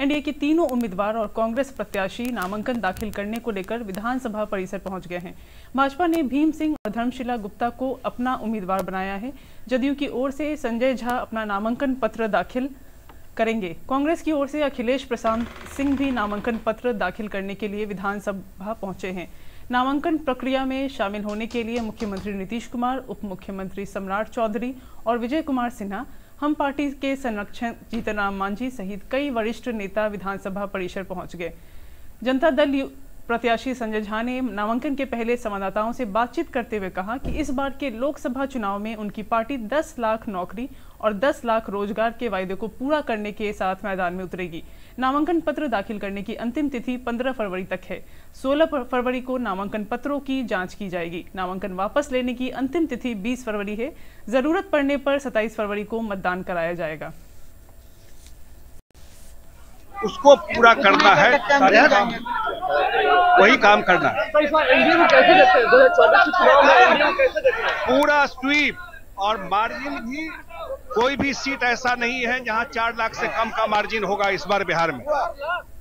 NDA के तीनों उम्मीदवार और कांग्रेस प्रत्याशी नामांकन दाखिल करने को लेकर विधानसभा परिसर पहुंच गए हैं। भाजपा ने भीम सिंह और धर्मशिला गुप्ता को अपना उम्मीदवार बनाया है। जदयू की ओर से संजय झा अपना नामांकन पत्र दाखिल करेंगे। कांग्रेस की ओर से अखिलेश प्रशांत सिंह भी नामांकन पत्र दाखिल करने के लिए विधानसभा पहुंचे हैं। नामांकन प्रक्रिया में शामिल होने के लिए मुख्यमंत्री नीतीश कुमार, उप मुख्यमंत्री सम्राट चौधरी और विजय कुमार सिन्हा, हम पार्टी के संरक्षण जीतन राम मांझी सहित कई वरिष्ठ नेता विधानसभा परिसर पहुंच गए। जनता दल प्रत्याशी संजय झा ने नामांकन के पहले संवाददाताओं से बातचीत करते हुए कहा कि इस बार के लोकसभा चुनाव में उनकी पार्टी 10 लाख नौकरी और 10 लाख रोजगार के वायदे को पूरा करने के साथ मैदान में उतरेगी। नामांकन पत्र दाखिल करने की अंतिम तिथि 15 फरवरी तक है। 16 फरवरी को नामांकन पत्रों की जांच की जाएगी। नामांकन वापस लेने की अंतिम तिथि 20 फरवरी है। जरूरत पड़ने पर 27 फरवरी को मतदान कराया जाएगा। उसको पूरा करना है, वही काम करना है। पूरा स्वीप और मार्जिन भी, कोई भी सीट ऐसा नहीं है जहां 4 लाख से कम का मार्जिन होगा इस बार बिहार में।